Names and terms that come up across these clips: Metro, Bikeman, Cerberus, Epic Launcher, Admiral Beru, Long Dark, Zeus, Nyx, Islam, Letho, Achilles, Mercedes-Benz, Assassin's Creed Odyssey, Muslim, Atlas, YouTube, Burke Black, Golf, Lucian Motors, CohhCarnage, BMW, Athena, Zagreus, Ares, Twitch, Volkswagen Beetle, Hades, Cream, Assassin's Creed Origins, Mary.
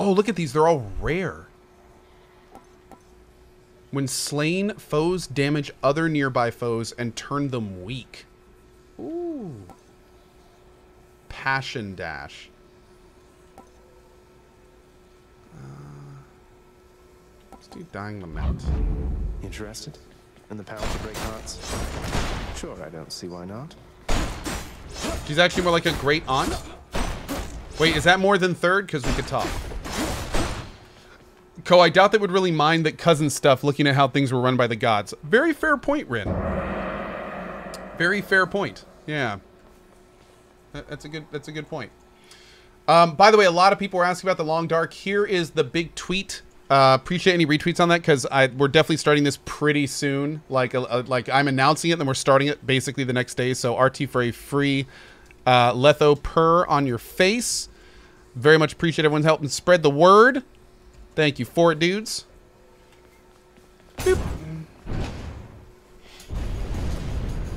Oh, look at these. They're all rare. When slain, foes damage other nearby foes and turn them weak. Ooh. Passion Dash. Let's do Dying Lament. Interested? And the power to break hearts? Sure, I don't see why not. She's actually more like a great aunt. Wait, is that more than third? Because we could talk. Co, I doubt they would really mind that cousin stuff looking at how things were run by the gods. Very fair point, Rin. Very fair point. Yeah. That's a good point. By the way, a lot of people were asking about the Long Dark. Here is the big tweet. Appreciate any retweets on that because we're definitely starting this pretty soon. Like I'm announcing it and then we're starting it basically the next day. So RT for a free Letho purr on your face. Very much appreciate everyone's help and spread the word. Thank you for it, dudes. Boop.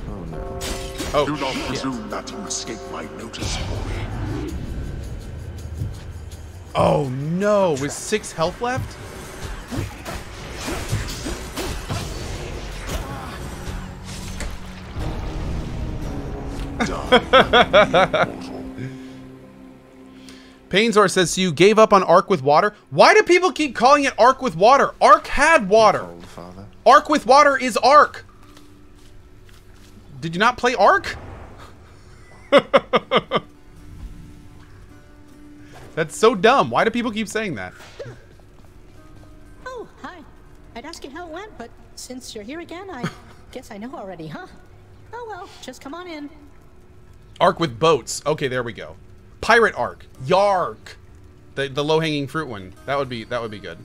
Oh, no. Oh, do not presume that you escape my notice, boy. Oh, no. With 6 health left? Painzor says, so you gave up on Ark with Water? Why do people keep calling it Ark with Water? Ark had water. Ark with Water is Ark. Did you not play Ark? That's so dumb. Why do people keep saying that? Oh, hi. I'd ask you how it went, but since you're here again, I guess I know already, huh? Oh, well, just come on in. Ark with boats. Okay, there we go. Pirate Arc, Yark, the low-hanging fruit one. That would be good.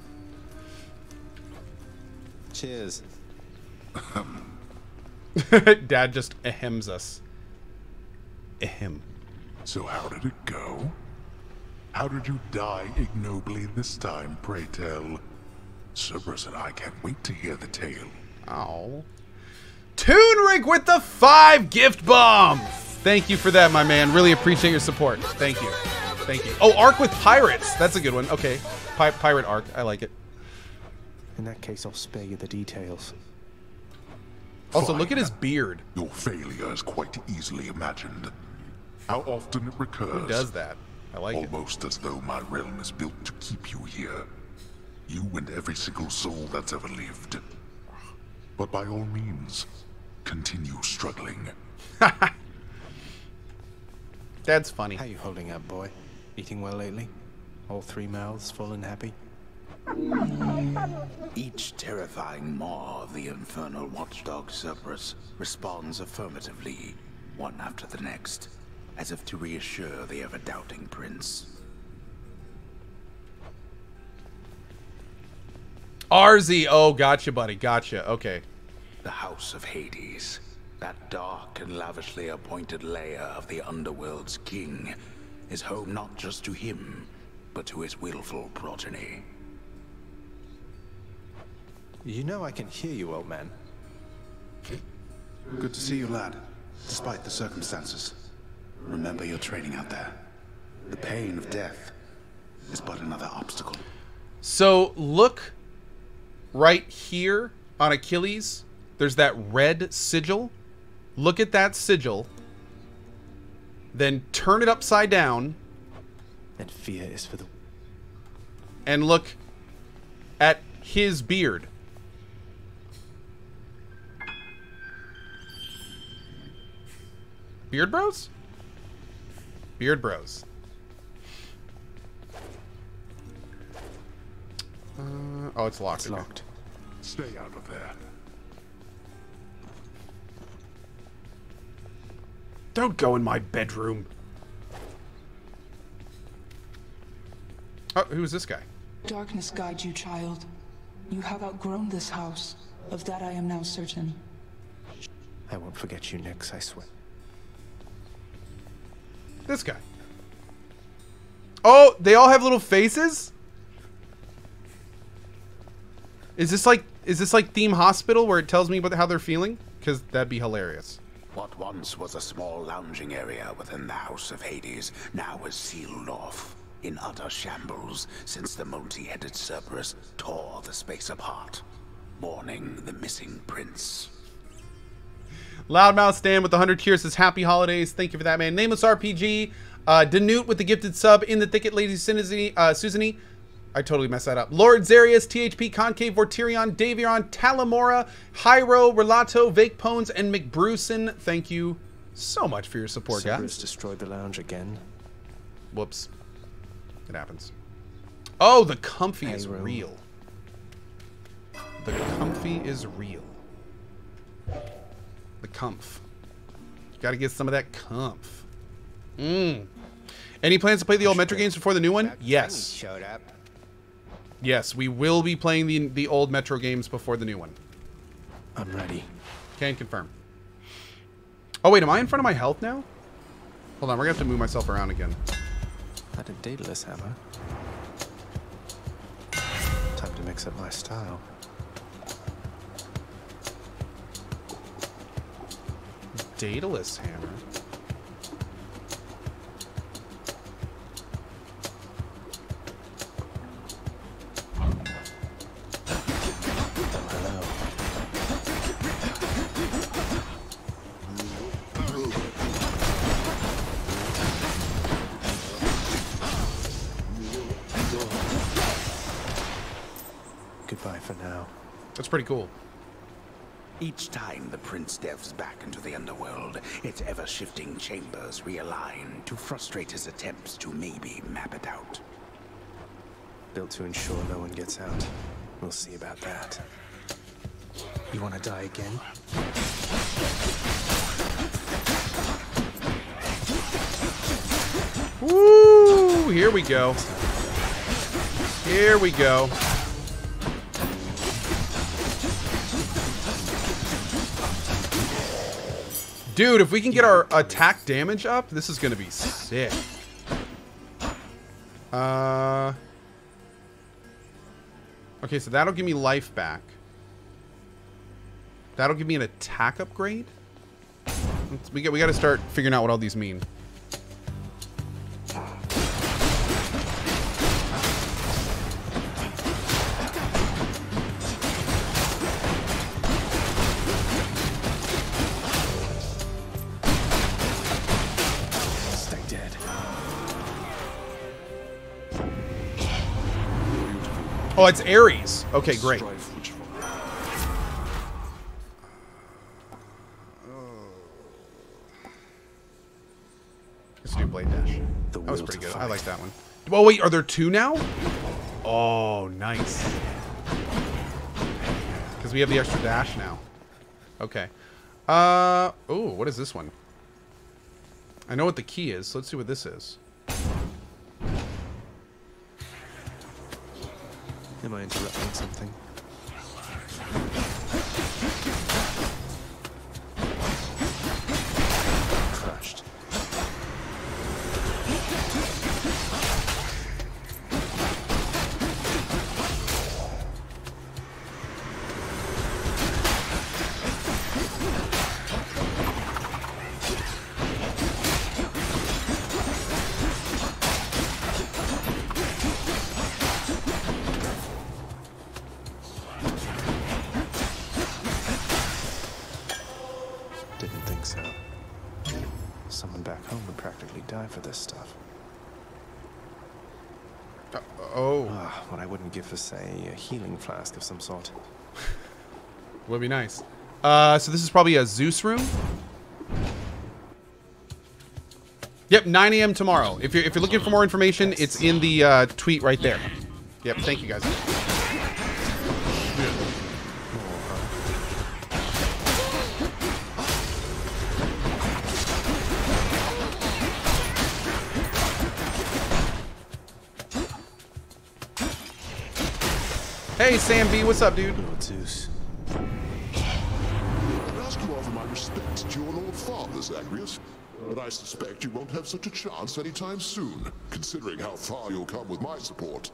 Cheers. Dad just ahems us. Ahem. So how did it go? How did you die ignobly this time, pray tell? Cerberus and I can't wait to hear the tale. Oh. Toonrig with the 5 gift bombs. Thank you for that, my man. Really appreciate your support. Thank you. Thank you. Oh, Ark with pirates. That's a good one. Okay. Pirate Ark. I like it. In that case, I'll spare you the details. Also, fine. Look at his beard. Your failure is quite easily imagined. How often it recurs. Who does that? I like it. Almost as though my realm is built to keep you here. You and every single soul that's ever lived. But by all means, continue struggling. Ha. That's funny. How you holding up, boy? Eating well lately? All 3 mouths full and happy? Each terrifying maw of the infernal watchdog Cerberus responds affirmatively, one after the next, as if to reassure the ever-doubting prince. Arzy! Oh, gotcha, buddy. Gotcha. Okay. The House of Hades. That dark and lavishly appointed lair of the underworld's king is home not just to him, but to his willful progeny. You know I can hear you, old man. Good to see you, lad, despite the circumstances. Remember your training out there. The pain of death is but another obstacle. So look right here on Achilles. There's that red sigil. Look at that sigil, then turn it upside down. And fear is for the... And look at his beard. Beard bros? Beard bros. Oh, it's locked. It's locked. Stay out of there. Don't go in my bedroom. Oh, who is this guy? Darkness guide you, child. You have outgrown this house. Of that I am now certain. I won't forget you, Nyx, I swear. This guy. Oh, they all have little faces? Is this like Theme Hospital where it tells me about how they're feeling? Because that'd be hilarious. What once was a small lounging area within the House of Hades now is sealed off, in utter shambles since the multi-headed Cerberus tore the space apart, mourning the missing prince. Loudmouth Stan with 100 tiers says, happy holidays. Thank you for that, man. Nameless RPG. Danute with the gifted sub. In the Thicket, Lady Susany. I totally messed that up. Lord Zarius, THP, Concave, Vortirion, Daviron, Talamora, Hyro, Relato, Vake Pones, and McBruson. Thank you so much for your support, guys. Cerberus destroyed the lounge again. Whoops. It happens. Oh, the comfy is real. The comfy is real. The comf. You gotta get some of that comf. Mmm. Any plans to play the old Metro games before the new one? Yes. Showed up. Yes, we will be playing the old Metro games before the new one. I'm ready. Can confirm. Oh wait, am I in front of my health now? Hold on, we're gonna have to move myself around again. Not a Daedalus hammer. Time to mix up my style. Daedalus hammer. Pretty cool. Each time the prince delves back into the underworld, its ever-shifting chambers realign to frustrate his attempts to maybe map it out. Built to ensure no one gets out. We'll see about that. You want to die again? Woo! Here we go. Here we go. Dude, if we can get our attack damage up, this is gonna be sick. Okay, so that'll give me life back. That'll give me an attack upgrade. We gotta start figuring out what all these mean. Oh, it's Ares. Okay, great. Let's do blade dash. That was pretty good. I like that one. Oh, wait, are there two now? Oh, nice. Because we have the extra dash now. Okay. Oh, what is this one? I know what the key is, so let's see what this is. Am I interrupting something? Crushed. For say a healing flask of some sort. Would be nice. So this is probably a Zeus room. Yep, 9 a.m. tomorrow. If you're looking for more information, it's in the tweet right there. Yep, thank you guys. Hey, Sam B, what's up, dude? Lord Zeus. I ask you all for my respects to your Lord Father, Zagreus, but I suspect you won't have such a chance anytime soon, considering how far you'll come with my support.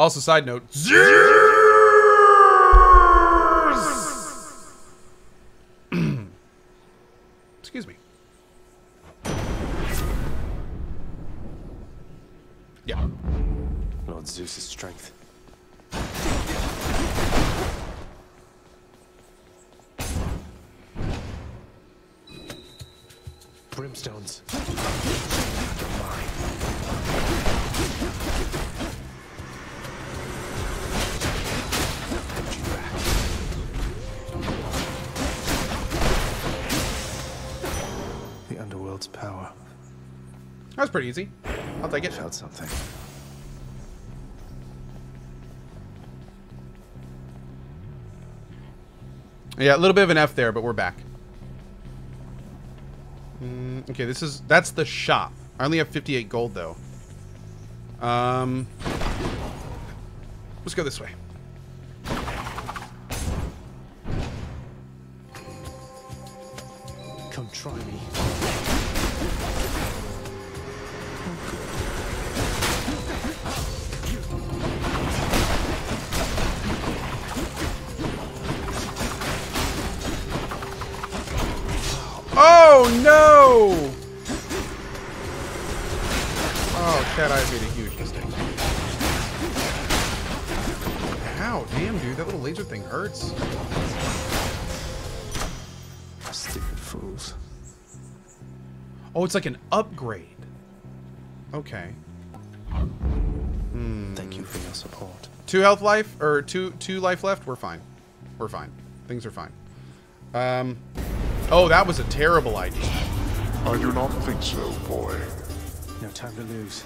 Also, side note, Zeus! Excuse me. Yeah. Lord Zeus's strength. Brimstones. The underworld's power. That was pretty easy. I'll take it. I felt something. Yeah, a little bit of an F there, but we're back. Okay, that's the shop. I only have 58 gold though. Let's go this way. Come try me. Oh no! Oh, Chad, I made a huge mistake. Ow, damn, dude, that little laser thing hurts. Stupid fools. Oh, it's like an upgrade. Okay. Thank you for your support. 2 health life, or 2 life left. We're fine. We're fine. Things are fine. Oh, that was a terrible idea. I do not think so, boy. No time to lose.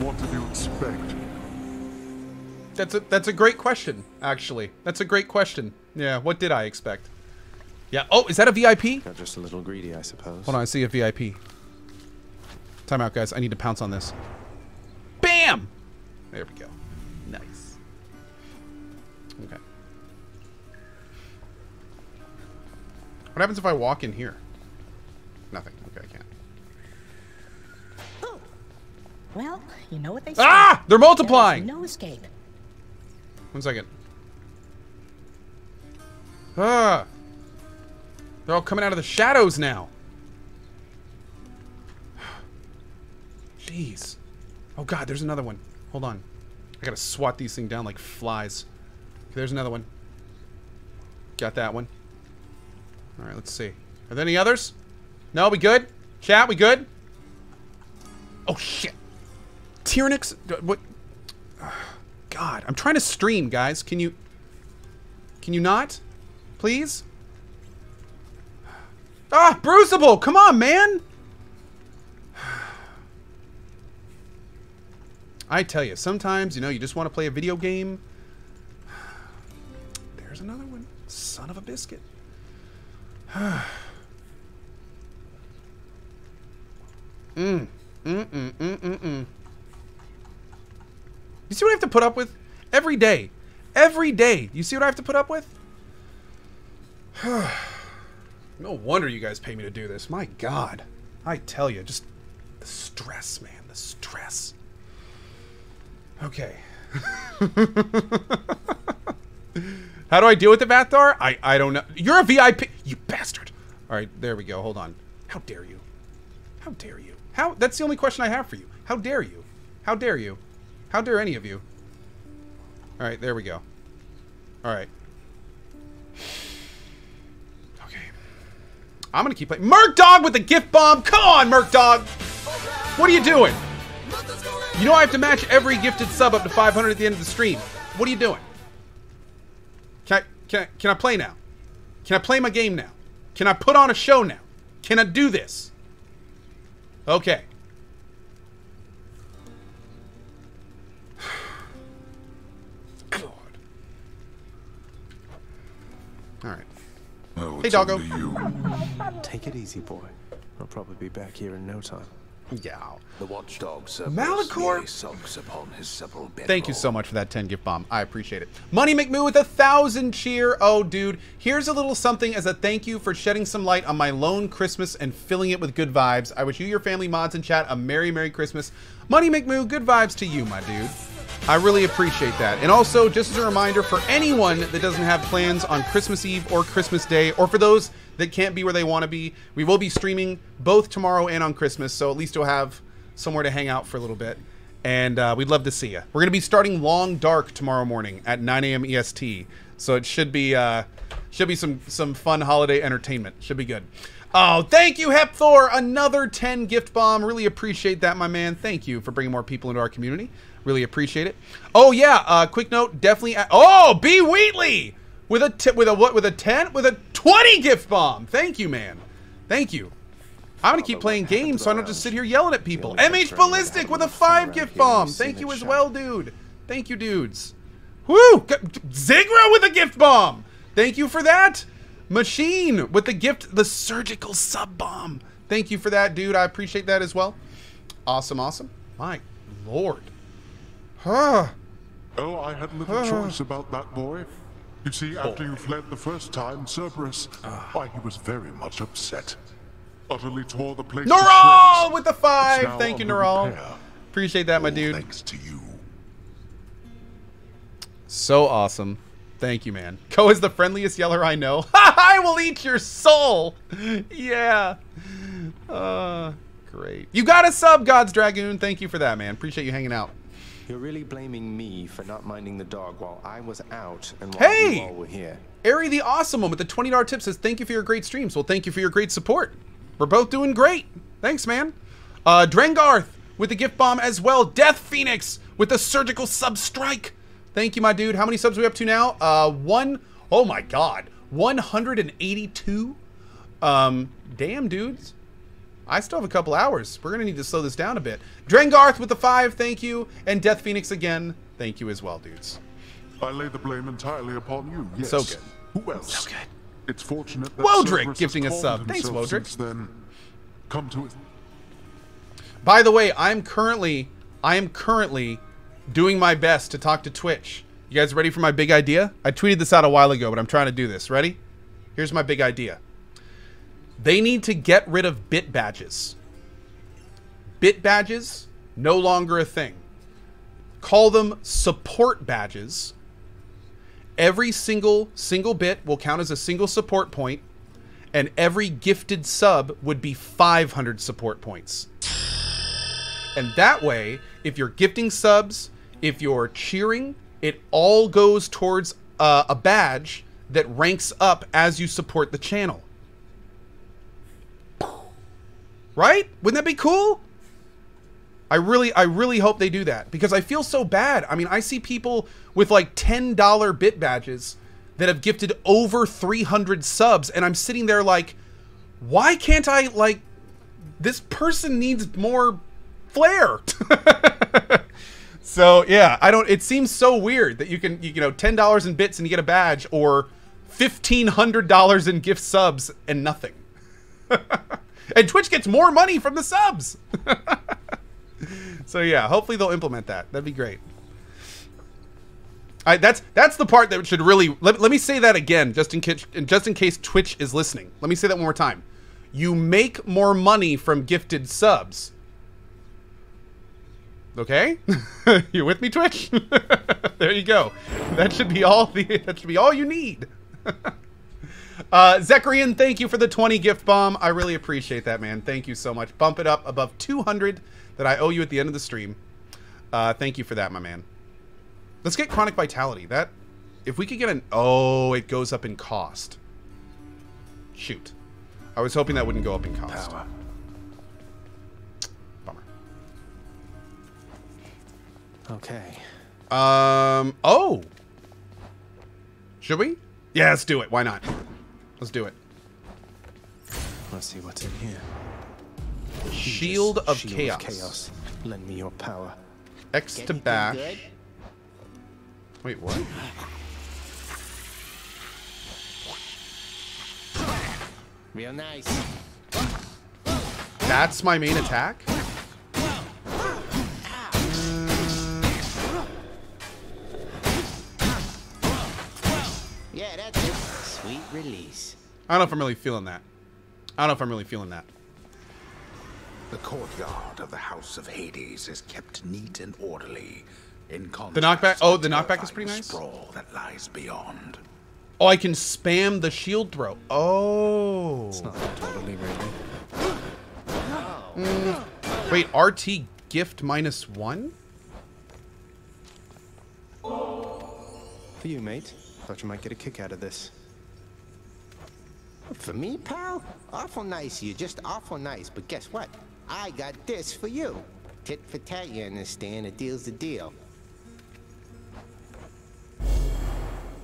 What did you expect? That's a great question, actually. That's a great question. Yeah, what did I expect? Yeah. Oh, is that a VIP? Got just a little greedy, I suppose. Hold on, I see a VIP. Time out, guys. I need to pounce on this. Bam! There we go. Nice. Okay. What happens if I walk in here? Nothing. Okay, I can't. Oh. Well, you know what they say. Ah! They're multiplying! No escape. One second. Ah! They're all coming out of the shadows now. Jeez. Oh god, there's another one. Hold on. I gotta swat these things down like flies. Okay, there's another one. Got that one. Alright, let's see. Are there any others? No, we good? Chat, we good? Oh, shit. Tyrannix? What? God, I'm trying to stream, guys. Can you not? Please? Ah, Bruisable! Come on, man! I tell you, sometimes, you know, you just want to play a video game. There's another one. Son of a biscuit. You see what I have to put up with? Every day. Every day. You see what I have to put up with? No wonder you guys pay me to do this. My God. I tell you, just the stress, man. The stress. Okay. How do I deal with the Vathar? I don't know. You're a VIP, you bastard. All right, there we go. Hold on. How dare you? How dare you? How? That's the only question I have for you. How dare you? How dare you? How dare any of you? All right, there we go. All right. Okay. I'm gonna keep playing. Merc Dog with the gift bomb. Come on, Merc Dog. What are you doing? You know I have to match every gifted sub up to 500 at the end of the stream. What are you doing? Can I play now? Can I play my game now? Can I put on a show now? Can I do this? Okay. God. All right. Oh, hey, doggo. Take it easy, boy. I'll probably be back here in no time. Yeah. The watchdog Malachor sulks upon his supple bedroll. Thank you so much for that 10 gift bomb. I appreciate it. Money McMoo with 1,000 cheer. Oh, dude. Here's a little something as a thank you for shedding some light on my lone Christmas and filling it with good vibes. I wish you, your family, mods, and chat a merry, merry Christmas. Money McMoo, good vibes to you, my dude. I really appreciate that. And also, just as a reminder, for anyone that doesn't have plans on Christmas Eve or Christmas Day, or for those that can't be where they want to be. We will be streaming both tomorrow and on Christmas, so at least you'll have somewhere to hang out for a little bit. And we'd love to see you. We're going to be starting Long Dark tomorrow morning at 9 a.m. EST, so it should be some fun holiday entertainment. Should be good. Oh, thank you, Hepthor. Another 10 gift bomb. Really appreciate that, my man. Thank you for bringing more people into our community. Really appreciate it. Oh yeah, quick note, definitely. Oh, B Wheatley with a what with a 20 gift bomb. Thank you, man. Thank you. I'm gonna keep playing games so I don't just sit here yelling at people. MH Ballistic with a 5 gift bomb. Thank you as well, dude. Thank you, dudes. Woo! Zigra with a gift bomb. Thank you for that. Machine with the gift, the surgical sub bomb. Thank you for that, dude. I appreciate that as well. Awesome, awesome. My lord. Huh. Oh, I had little choice about that boy. You see, after you fled the first time, Cerberus, why, he was very much upset. Utterly tore the place. Neural with the 5. Thank you, Neural. Appreciate that, my dude. Thanks to you. So awesome. Thank you, man. Ko is the friendliest yeller I know. I will eat your soul. Yeah. Great. You got a sub, God's Dragoon. Thank you for that, man. Appreciate you hanging out. You're really blaming me for not minding the dog while I was out and while you all were here. Ari the Awesome One with the $20 tip says, thank you for your great streams. Well, thank you for your great support. We're both doing great. Thanks, man. Drengarth with the gift bomb as well. Death Phoenix with the surgical sub strike. Thank you, my dude. How many subs are we up to now? Oh my God, 182. Damn, dudes. I still have a couple hours. We're gonna need to slow this down a bit. Drengarth with the 5, thank you, and Death Phoenix again, thank you as well, dudes. I lay the blame entirely upon you. Yes. So good. Who else? So good. It's fortunate that Woldrick gifting a sub. Thanks, Woldrick. Then come to it. By the way, I am currently doing my best to talk to Twitch. You guys ready for my big idea? I tweeted this out a while ago, but I'm trying to do this. Ready? Here's my big idea. They need to get rid of bit badges. Bit badges, no longer a thing. Call them support badges. Every single bit will count as a single support point, and every gifted sub would be 500 support points. And that way, if you're gifting subs, if you're cheering, it all goes towards a badge that ranks up as you support the channel. Right? Wouldn't that be cool? I really hope they do that because I feel so bad. I mean, I see people with like $10 bit badges that have gifted over 300 subs and I'm sitting there like, why can't I, like, this person needs more flair. So yeah, it seems so weird that you can, you know, $10 in bits and you get a badge, or $1,500 in gift subs and nothing. And Twitch gets more money from the subs. So yeah, hopefully they'll implement that. That'd be great. All right, that's the part that should really, let me say that again, just in case Twitch is listening. Let me say that one more time. You make more money from gifted subs. Okay? You with me, Twitch? There you go. That should be all you need. Zecharian, thank you for the 20 gift bomb. I really appreciate that, man. Thank you so much. Bump it up above 200 that I owe you at the end of the stream. Thank you for that, my man. Let's get Chronic Vitality. That, if we could get an... Oh, it goes up in cost. Shoot. I was hoping that wouldn't go up in cost. Power. Bummer. Okay. Oh! Should we? Yeah, let's do it. Why not? Let's do it. Let's see what's in here. Shield of chaos. Lend me your power. X to bash. Wait, what? Real nice. That's my main attack? Yeah, that's it. Sweet release. I don't know if I'm really feeling that. The courtyard of the House of Hades is kept neat and orderly. In contrast, the knockback is pretty nice. Sprawl that lies beyond. Oh, I can spam the shield throw. Oh. It's not totally ready. Wait, RT gift -1? For you, mate. Thought you might get a kick out of this. For me, pal? Awful nice. You're just awful nice. But guess what? I got this for you. Tit for tat, you understand? A deal's the deal.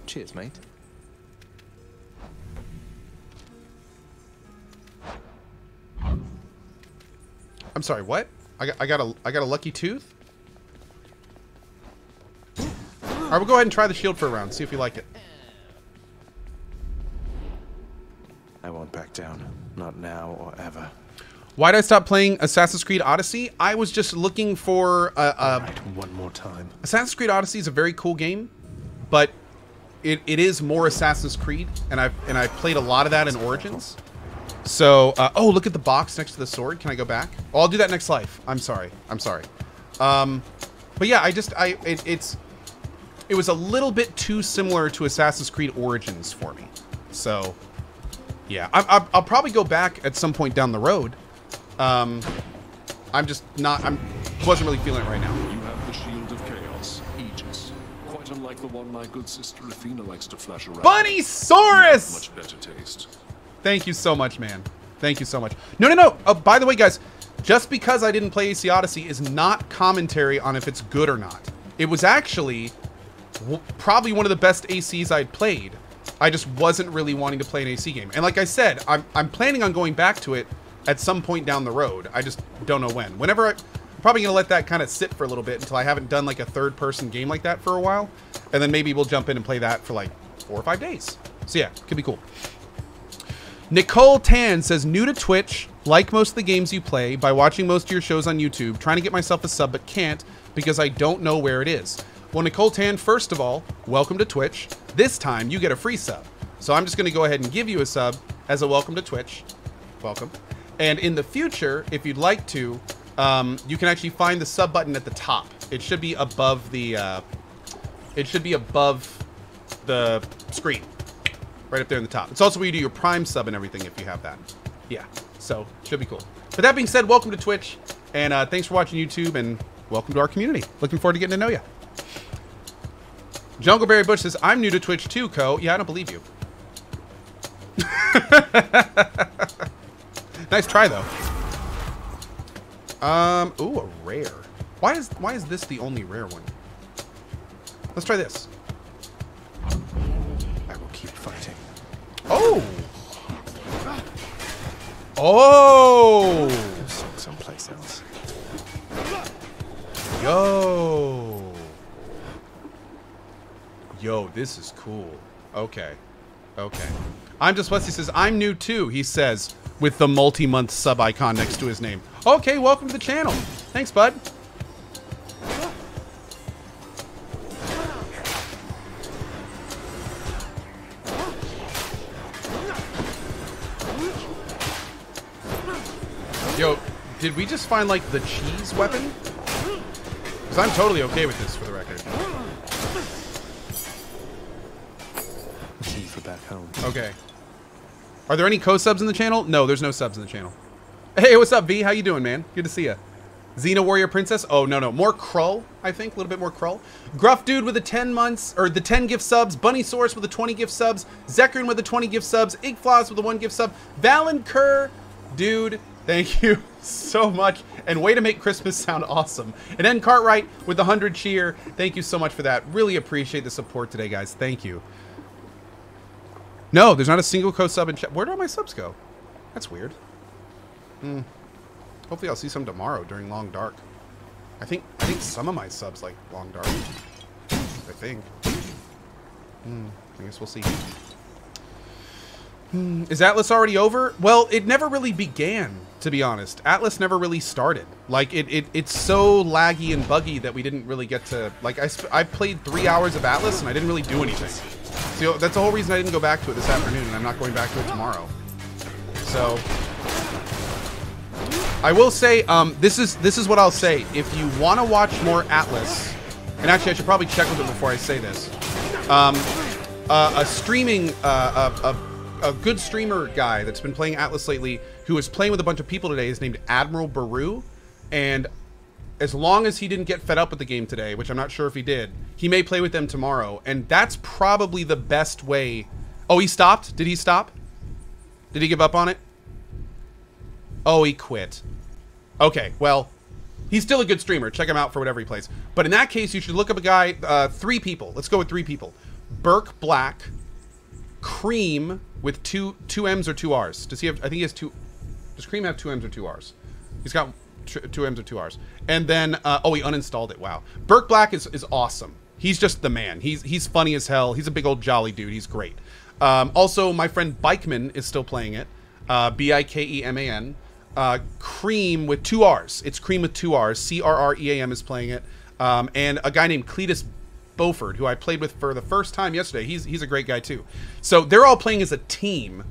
Cheers, mate. I'm sorry, what? I got a lucky tooth? All right, we'll go ahead and try the shield for a round. See if we like it. I won't back down. Not now or ever. Why did I stop playing Assassin's Creed Odyssey? I was just looking for right, one more time. Assassin's Creed Odyssey is a very cool game, but it is more Assassin's Creed, and I played a lot of that in Origins. So, oh, look at the box next to the sword. Can I go back? Oh, I'll do that next life. I'm sorry. I'm sorry. But yeah, it was a little bit too similar to Assassin's Creed Origins for me. So, yeah. I'll probably go back at some point down the road. I wasn't really feeling it right now. You have the shield of chaos, Aegis. Quite unlike the one my good sister Athena likes to flash around. Bunny Saurus! Much better taste. Thank you so much, man. Thank you so much. No, no, no. Oh, by the way, guys, just because I didn't play AC Odyssey is not commentary on if it's good or not. It was actually probably one of the best ACs I'd played. I just wasn't really wanting to play an AC game. And like I said, I'm planning on going back to it at some point down the road. I just don't know when. Whenever I'm probably going to let that kind of sit for a little bit until I haven't done like a third-person game like that for a while. And then maybe we'll jump in and play that for like 4 or 5 days. So yeah, could be cool. Nicole Tan says, new to Twitch, like most of the games you play, by watching most of your shows on YouTube, trying to get myself a sub but can't because I don't know where it is. Well, Nicole Tan, first of all, welcome to Twitch. This time you get a free sub. So I'm just going to go ahead and give you a sub as a welcome to Twitch. Welcome. And in the future, if you'd like to, you can actually find the sub button at the top. It should be above the, screen, right up there in the top. It's also where you do your Prime sub and everything if you have that. Yeah, so should be cool. But that being said, welcome to Twitch, and thanks for watching YouTube, and welcome to our community. Looking forward to getting to know you. Jungleberry Bush says, I'm new to Twitch too, Co. Yeah, I don't believe you. Nice try though. Ooh, a rare. Why is this the only rare one? Let's try this. I will keep fighting. Oh. Oh. Someplace else. Yo. Yo, this is cool. Okay. Okay. I'm just Wesley says, I'm new too, he says, with the multi-month sub icon next to his name. Okay, welcome to the channel. Thanks, bud. Yo, did we just find, like, the cheese weapon? Because I'm totally okay with this, for the record. For back home. Okay. Are there any co-subs in the channel? No, there's no subs in the channel. Hey, what's up, V? How you doing, man? Good to see you. Xena Warrior Princess? Oh, no, no. More Krull, I think. A little bit more Krull. Gruff Dude with the 10 months, or the 10 gift subs. Bunny Source with the 20 gift subs. Zekrin with the 20 gift subs. Igfloss with the 1 gift sub. Valen Kerr, dude, thank you so much. And way to make Christmas sound awesome. And N. Cartwright with the 100 cheer. Thank you so much for that. Really appreciate the support today, guys. Thank you. No, there's not a single co-sub in chat. Where do all my subs go? That's weird. Hmm. Hopefully I'll see some tomorrow during Long Dark. I think some of my subs like Long Dark. I think. Hmm. I guess we'll see. Hmm. Is Atlas already over? Well, it never really began, to be honest. Atlas never really started. Like, it's so laggy and buggy that we didn't really get to... Like, I played 3 hours of Atlas and I didn't really do anything. So that's the whole reason I didn't go back to it this afternoon, and I'm not going back to it tomorrow. So I will say, this is what I'll say. If you want to watch more Atlas, and actually I should probably check with it before I say this. a good streamer guy that's been playing Atlas lately, who was playing with a bunch of people today, is named Admiral Beru, and as long as he didn't get fed up with the game today, which I'm not sure if he did, he may play with them tomorrow, and that's probably the best way. Oh, he stopped? Did he stop? Did he give up on it? Oh, he quit. Okay, well, he's still a good streamer. Check him out for whatever he plays. But in that case, you should look up a guy, three people. Let's go with three people. Burke Black, Cream with two M's or two R's. Does he have, I think he has two, does Cream have two M's or two R's? He's got two M's or two R's. And then, oh, he uninstalled it. Wow. Burke Black is awesome. He's just the man. He's funny as hell. He's a big old jolly dude. He's great. Also, my friend Bikeman is still playing it. Bikeman. Cream with two R's. It's Cream with two R's. Cream is playing it. And a guy named Cletus Beaufort, who I played with for the first time yesterday. He's a great guy too. So they're all playing as a team,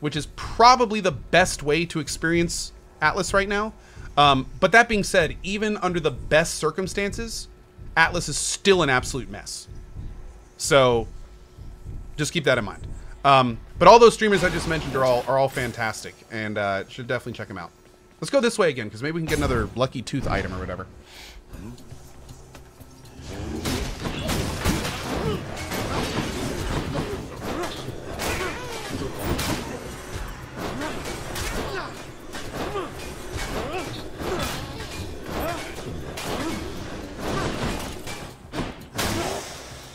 which is probably the best way to experience Atlas right now. But that being said, even under the best circumstances, Atlas is still an absolute mess. So just keep that in mind. But all those streamers I just mentioned are all fantastic, and should definitely check them out. Let's go this way again, because maybe we can get another lucky tooth item or whatever.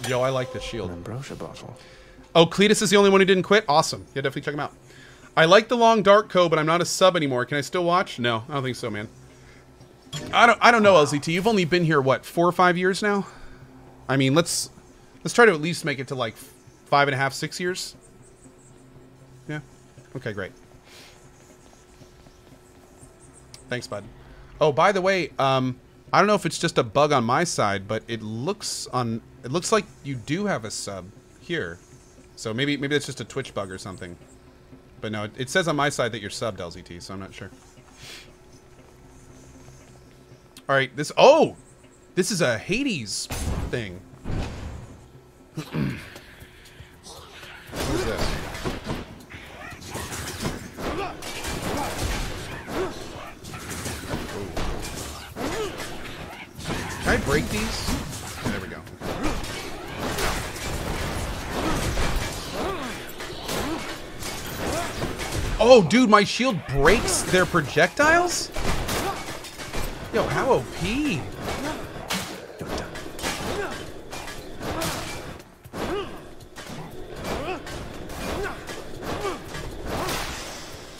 Yo, I like this shield. An ambrosia bottle. Oh, Cletus is the only one who didn't quit? Awesome. Yeah, definitely check him out. I like the Long Dark Co, but I'm not a sub anymore. Can I still watch? No, I don't think so, man. I don't know, LZT. You've only been here, what, 4 or 5 years now? I mean, let's try to at least make it to, like, 5.5, 6 years. Yeah? Okay, great. Thanks, bud. Oh, by the way, I don't know if it's just a bug on my side, but it looks like you do have a sub here. So maybe it's just a Twitch bug or something. But no, it says on my side that you're subbed, LZT, so I'm not sure. All right, this is a Hades thing. What is this? Can I break these? There we go. Oh, dude, my shield breaks their projectiles? Yo, how OP?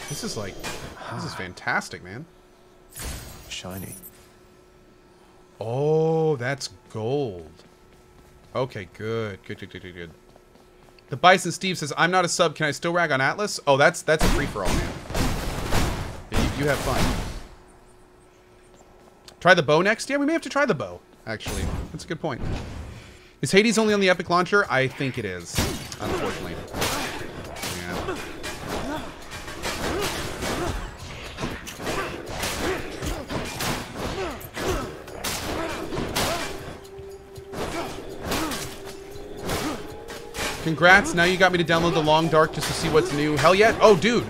This is fantastic, man. Shiny. Oh, that's gold. Okay, good. The Bison Steve says, I'm not a sub, can I still rag on Atlas? Oh, that's a free-for-all, man. Yeah, you have fun. Try the bow next? Yeah, we may have to try the bow, actually. That's a good point. Is Hades only on the Epic Launcher? I think it is, unfortunately. Yeah. Congrats, now you got me to download the Long Dark just to see what's new. Hell yeah. Oh, dude.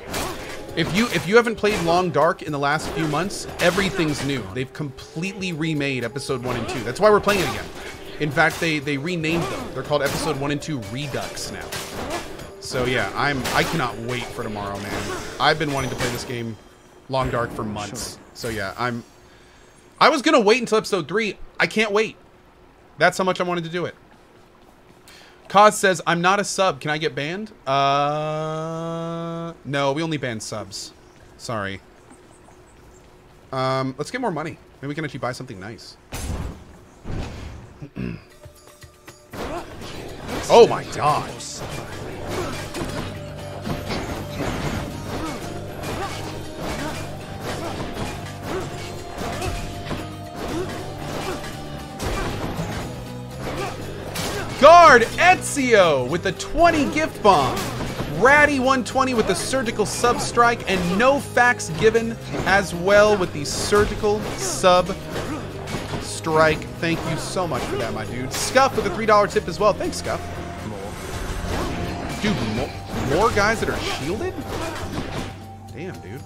If you haven't played Long Dark in the last few months, everything's new. They've completely remade Episode 1 and 2. That's why we're playing it again. In fact, they renamed them. They're called Episode 1 and 2 Redux now. So yeah, I cannot wait for tomorrow, man. I've been wanting to play this game, Long Dark, for months. So yeah, I was going to wait until Episode 3. I can't wait. That's how much I wanted to do it. Cause says, I'm not a sub. Can I get banned? No, we only ban subs. Sorry. Let's get more money. Maybe we can actually buy something nice. Oh my god. Guard Ezio with a 20 gift bomb. Ratty 120 with the surgical sub strike, and no facts given as well with the surgical sub strike. Thank you so much for that, my dude. Scuff with a $3 tip as well. Thanks, Scuff. Dude, more guys that are shielded? Damn, dude.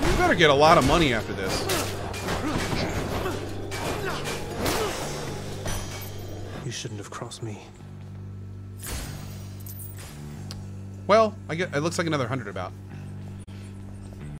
You better get a lot of money after this. You shouldn't have crossed me. Well, I get, it looks like another 100 about.